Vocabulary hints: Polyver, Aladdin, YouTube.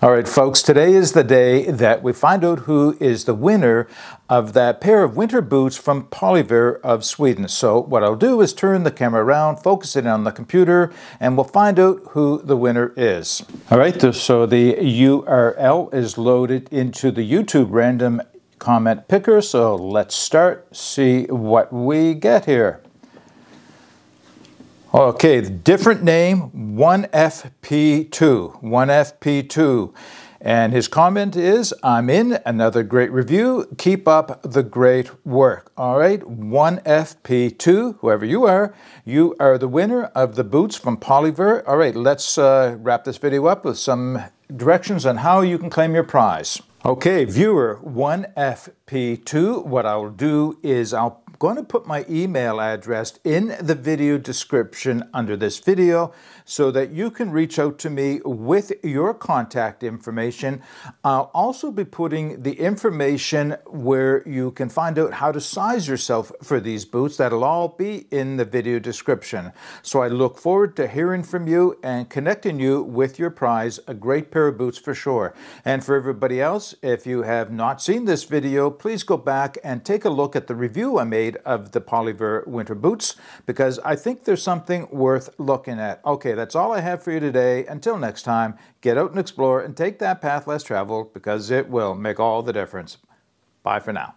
All right, folks, today is the day that we find out who is the winner of that pair of winter boots from Polyver of Sweden. So what I'll do is turn the camera around, focus it on the computer, and we'll find out who the winner is. All right, so the URL is loaded into the YouTube random comment picker. So let's start, see what we get here. Okay, different name, 1FP2, and his comment is, I'm in, another great review, keep up the great work. All right, 1FP2, whoever you are the winner of the boots from Polyver. All right, let's wrap this video up with some directions on how you can claim your prize. Okay, viewer 1FP2, what I'll do is I'll going to put my email address in the video description under this video so that you can reach out to me with your contact information. I'll also be putting the information where you can find out how to size yourself for these boots. That'll all be in the video description. So I look forward to hearing from you and connecting you with your prize, a great pair of boots for sure. And for everybody else, if you have not seen this video, please go back and take a look at the review I made of the Polyver winter boots, because I think there's something worth looking at. Okay, that's all I have for you today. Until next time, get out and explore and take that path less traveled, because it will make all the difference. Bye for now.